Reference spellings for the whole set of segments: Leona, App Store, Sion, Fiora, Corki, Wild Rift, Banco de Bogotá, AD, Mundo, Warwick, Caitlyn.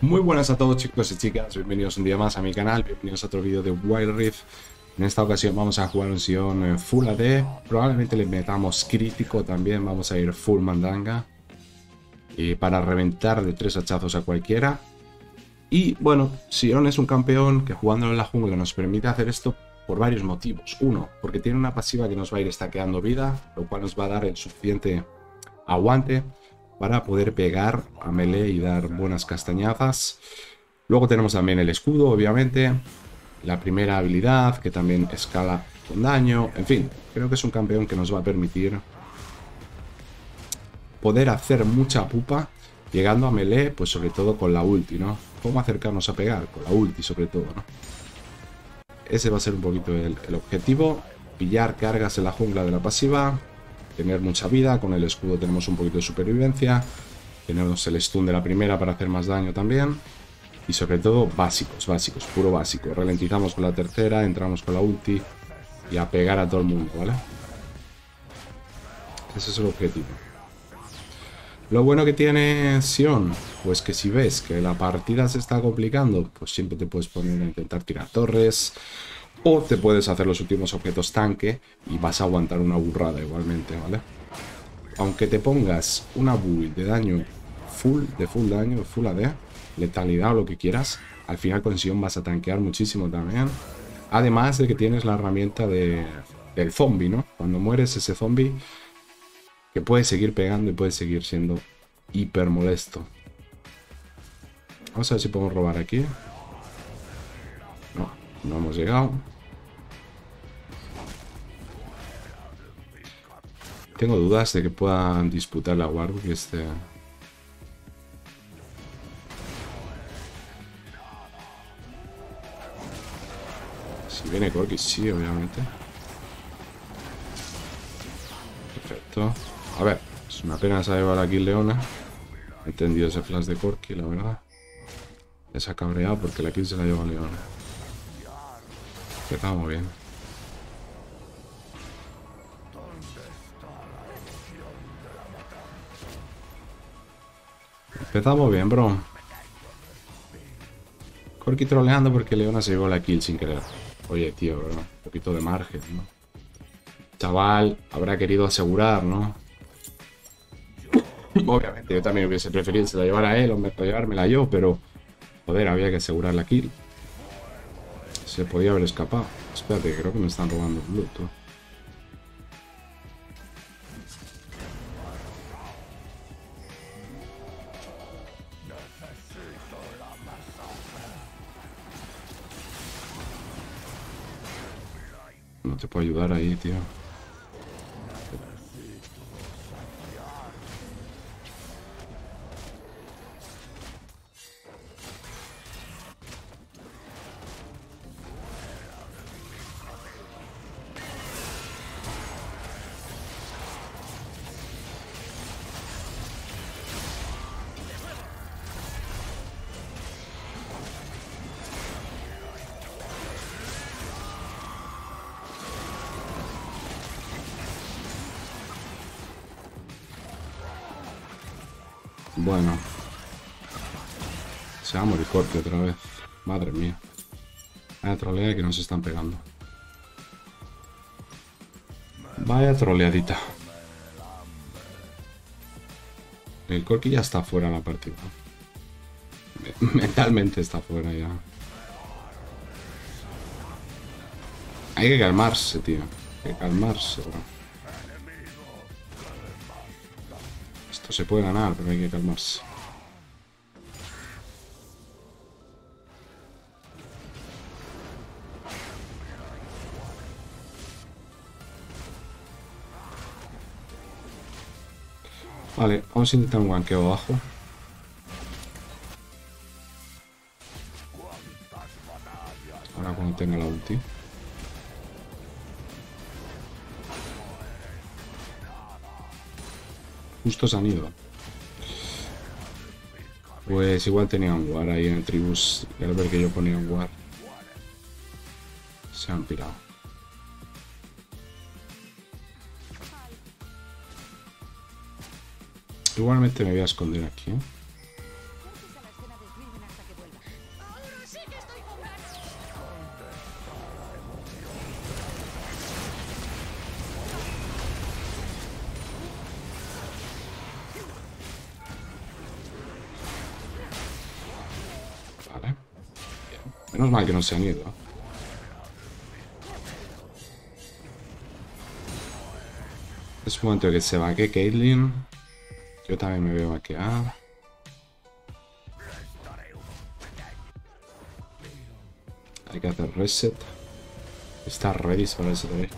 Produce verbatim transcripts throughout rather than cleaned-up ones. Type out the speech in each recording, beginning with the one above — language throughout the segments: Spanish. Muy buenas a todos, chicos y chicas, bienvenidos un día más a mi canal, bienvenidos a otro vídeo de Wild Rift. En esta ocasión vamos a jugar un Sion full A D, probablemente le metamos crítico también, vamos a ir full mandanga y para reventar de tres hachazos a cualquiera. Y bueno, Sion es un campeón que jugando en la jungla nos permite hacer esto por varios motivos. Uno, porque tiene una pasiva que nos va a ir stackeando vida, lo cual nos va a dar el suficiente aguante para poder pegar a melee y dar buenas castañazas. Luego tenemos también el escudo, obviamente, la primera habilidad que también escala con daño. En fin, creo que es un campeón que nos va a permitir poder hacer mucha pupa llegando a melee, pues sobre todo con la ulti, ¿no? ¿Cómo acercarnos a pegar? Con la ulti sobre todo, ¿no? Ese va a ser un poquito el, el objetivo, pillar cargas en la jungla de la pasiva, tener mucha vida, con el escudo tenemos un poquito de supervivencia, tenemos el stun de la primera para hacer más daño también, y sobre todo básicos, básicos, puro básico, ralentizamos con la tercera, entramos con la ulti y a pegar a todo el mundo, ¿vale? Ese es el objetivo. Lo bueno que tiene Sion, pues que si ves que la partida se está complicando, pues siempre te puedes poner a intentar tirar torres, o te puedes hacer los últimos objetos tanque y vas a aguantar una burrada igualmente, ¿vale? Aunque te pongas una build de daño full, de full daño, full A D, letalidad o lo que quieras, al final con Sion vas a tanquear muchísimo también. Además de que tienes la herramienta de, del zombie, ¿no? Cuando mueres ese zombie, que puede seguir pegando y puede seguir siendo hiper molesto. Vamos a ver si podemos robar aquí. No, no hemos llegado. Tengo dudas de que puedan disputar la Warwick este... Si viene Corki, sí, obviamente. Perfecto. A ver, es una pena se ha llevado aquí Leona. He entendido ese flash de Corki, la verdad. Ya se ha cabreado porque la kill se la lleva Leona. Empezamos bien. Empezamos bien, bro. Corki troleando porque Leona se llevó la kill sin querer. Oye, tío, bro. Un poquito de margen, ¿no? Chaval, habrá querido asegurar, ¿no? Obviamente, yo también hubiese preferido se la llevara a él o llevármela yo, pero... Joder, había que asegurar la kill. Se podía haber escapado. Espérate, creo que me están robando el loot. No te puedo ayudar ahí, tío. Bueno, se va a morir Corki otra vez. Madre mía. Vaya trolea que nos están pegando. Vaya troleadita. El Corki ya está fuera de la partida. Mentalmente está fuera ya. Hay que calmarse, tío. Hay que calmarse, bro. Se puede ganar, pero hay que calmarse. Vale, vamos a intentar un ganqueo abajo. Ahora cuando tenga la ulti. Justo se han ido. Pues igual tenía un war ahí en el tribus. Y al ver que yo ponía un war, se han pirado. Igualmente me voy a esconder aquí, ¿eh? Menos mal que no se han ido. Es un momento que se va que Caitlyn. Yo también me veo aquí. Ah. Hay que hacer reset. Está ready para ese deck.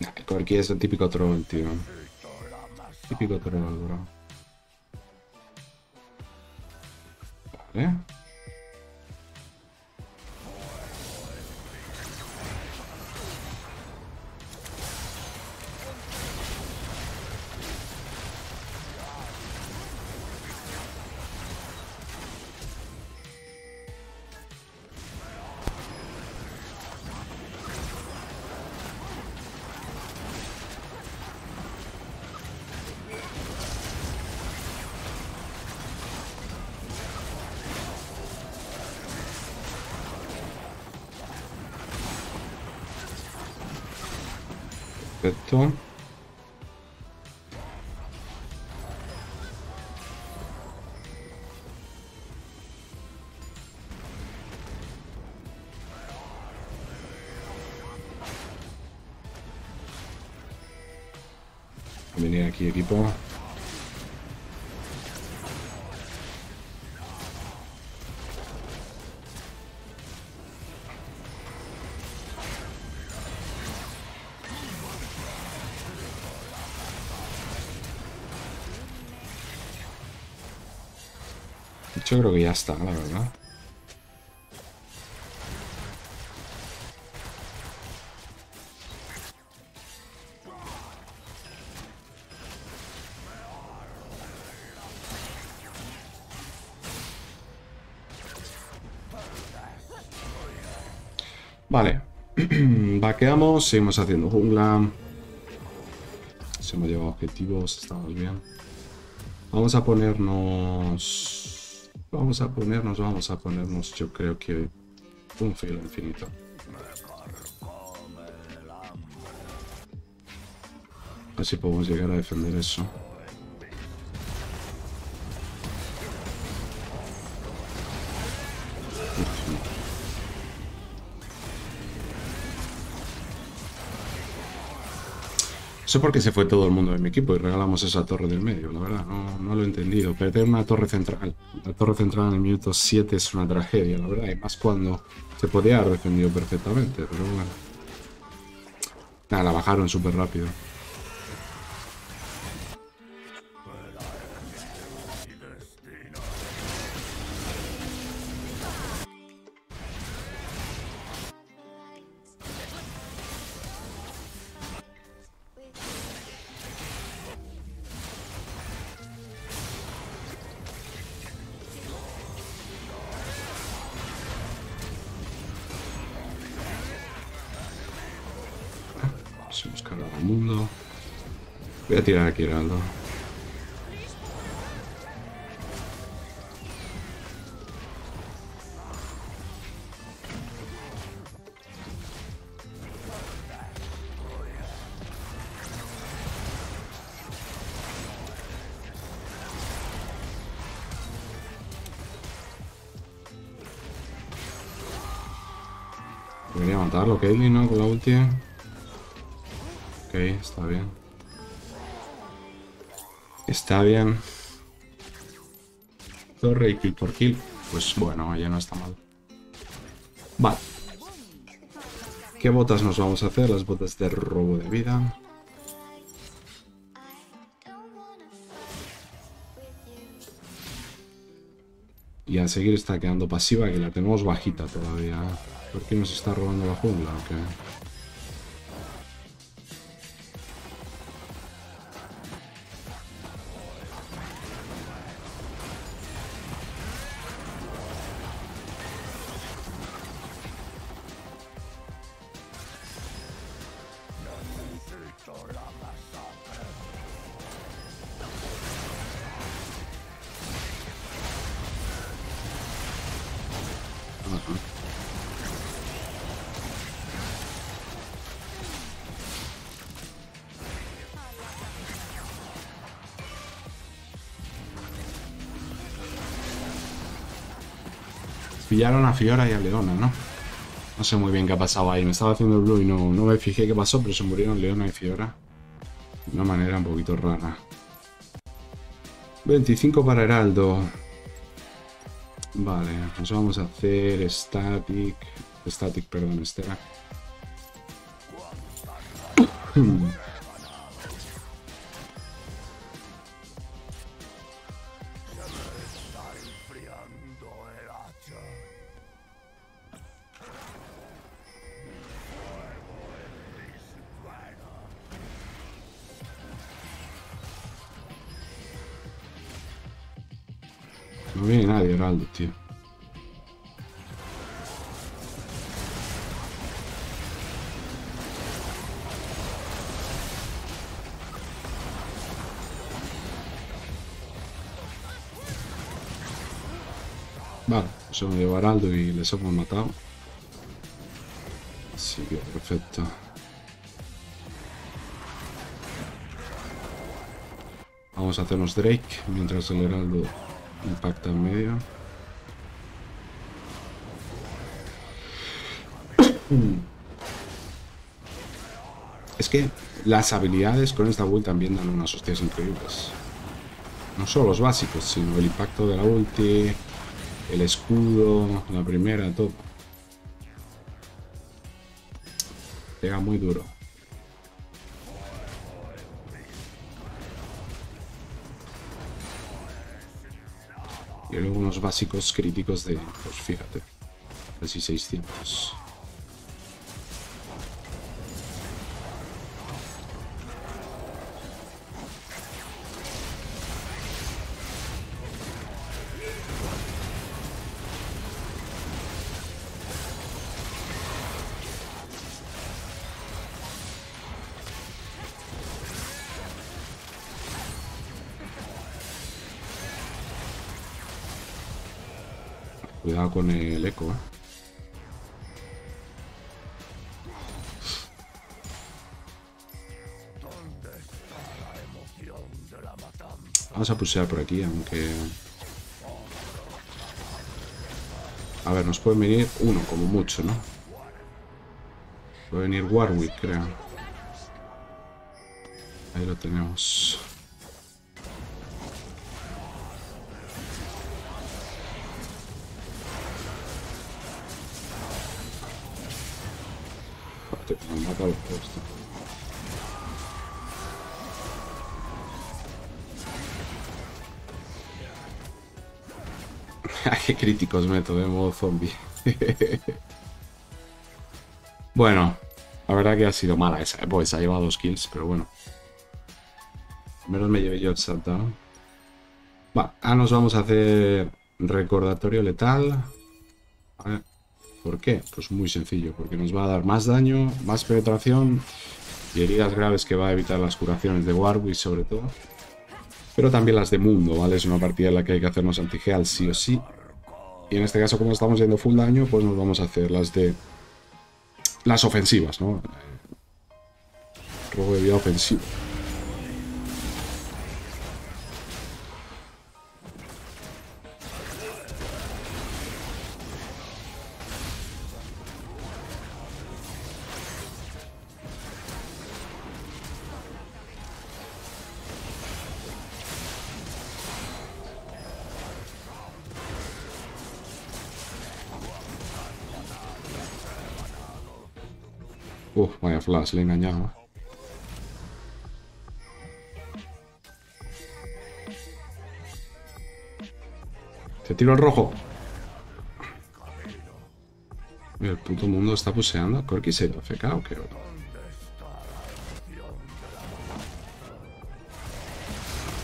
Nah, el Corki es el típico troll, tío. Típico troll, bro. Vale. Perfecto. Venir aquí, equipo. Yo creo que ya está, la verdad. Vale. Vaqueamos, seguimos haciendo jungla. Se hemos llevado objetivos, estamos bien. Vamos a ponernos... Vamos a ponernos, vamos a ponernos, yo creo que un filo infinito. A ver si podemos llegar a defender eso. No sé por qué se fue todo el mundo de mi equipo y regalamos esa torre del medio, la verdad, no, no lo he entendido. Perder una torre central, la torre central en el minuto siete es una tragedia, la verdad, y más cuando se podía haber defendido perfectamente, pero bueno. Nada, la bajaron súper rápido. Hemos cargado al mundo. Voy a tirar aquí, Heraldo. Debería matarlo, Caitlyn, ¿no? Con la ulti. Ok, está bien. Está bien. Torre y kill por kill. Pues bueno, ya no está mal. Vale. ¿Qué botas nos vamos a hacer? Las botas de robo de vida. Y a seguir está quedando pasiva, que la tenemos bajita todavía. ¿Por qué nos está robando la jungla o qué? pillaron a Fiora y a Leona, ¿no? No sé muy bien qué ha pasado ahí. Me estaba haciendo el blue y no, no me fijé qué pasó, pero se murieron Leona y Fiora. De una manera un poquito rara. veinticinco para Heraldo. Vale, pues vamos a hacer static. Static, perdón, Estela. No viene nadie, Heraldo, tío. Vale, se me lleva Heraldo y les hemos matado. Así que perfecto. Vamos a hacernos Drake mientras el Heraldo impacta en medio. Es que las habilidades con esta build también dan unas hostias increíbles. No solo los básicos, sino el impacto de la ulti, el escudo, la primera, todo. Pega muy duro. Y luego unos básicos críticos de, pues fíjate, casi seiscientos. Cuidado con el eco, ¿eh? Vamos a pulsear por aquí, aunque... A ver, nos pueden venir uno, como mucho, ¿no? Puede venir Warwick, creo. Ahí lo tenemos. Me mata el puesto. Qué críticos meto de modo zombie. Bueno, la verdad que ha sido mala esa. Pues ha llevado dos kills, pero bueno. Al menos me llevé yo el saltado. Bueno, ahora nos vamos a hacer recordatorio letal. A ver. ¿Por qué? Pues muy sencillo, porque nos va a dar más daño, más penetración y heridas graves que va a evitar las curaciones de Warwick sobre todo, pero también las de Mundo, ¿vale? Es una partida en la que hay que hacernos antiheal sí o sí, y en este caso como estamos yendo full daño, pues nos vamos a hacer las de las ofensivas, ¿no? Robo de vida ofensivo. Uf, vaya flash, le he engañado. Te tiro el rojo. Mira, el puto mundo está puseando. ¿Corki se lo feca o qué?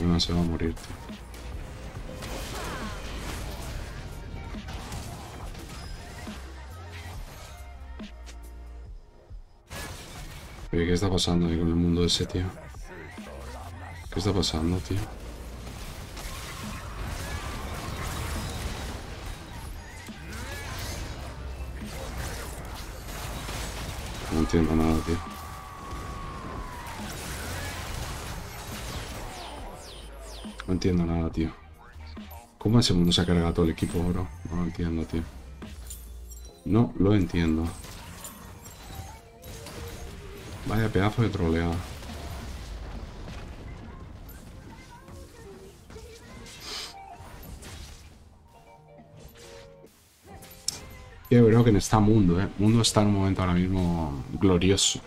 No se va a morir, tío. ¿Qué está pasando ahí con el mundo ese, tío? ¿Qué está pasando, tío? No entiendo nada, tío. No entiendo nada, tío. ¿Cómo ese mundo se ha cargado todo el equipo, bro? No lo entiendo, tío. No lo entiendo. Vaya pedazo de troleada. Yo creo que está Mundo, ¿eh? Mundo está en un momento ahora mismo glorioso.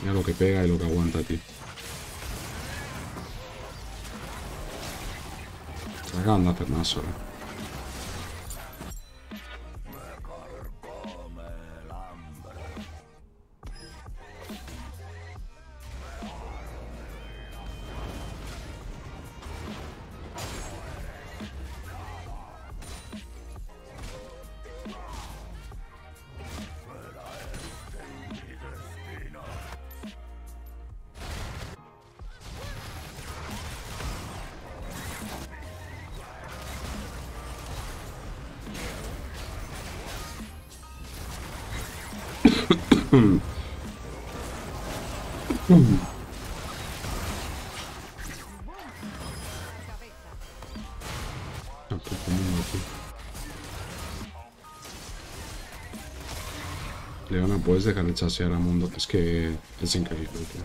Mira lo que pega y lo que aguanta, tío. Se acaban de hacer más solo. Leona, puedes dejar de chasear a Mundo. Es que es increíble, tío.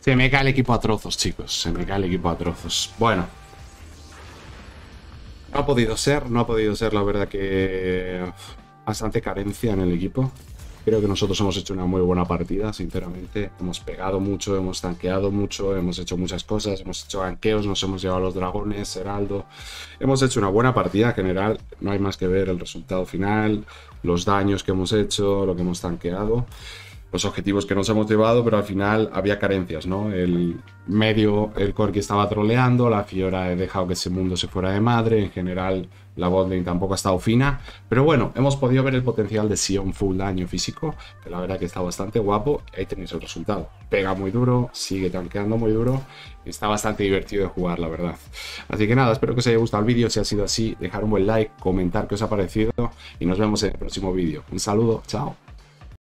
Se me cae el equipo a trozos, chicos. Se me cae el equipo a trozos. Bueno. No ha podido ser. No ha podido ser, la verdad, que bastante carencia en el equipo. Creo que nosotros hemos hecho una muy buena partida, sinceramente. Hemos pegado mucho, hemos tanqueado mucho, hemos hecho muchas cosas. Hemos hecho ganqueos, nos hemos llevado a los dragones, heraldo. Hemos hecho una buena partida en general. No hay más que ver el resultado final, los daños que hemos hecho, lo que hemos tanqueado, los objetivos que nos hemos llevado, pero al final había carencias, ¿no? El medio, el Corki estaba troleando, la Fiora he dejado que ese Mundo se fuera de madre, en general la botlane tampoco ha estado fina, pero bueno, hemos podido ver el potencial de Sion full daño físico, que la verdad que está bastante guapo, y ahí tenéis el resultado. Pega muy duro, sigue tanqueando muy duro, y está bastante divertido de jugar, la verdad. Así que nada, espero que os haya gustado el vídeo, si ha sido así, dejar un buen like, comentar qué os ha parecido, y nos vemos en el próximo vídeo. Un saludo, chao.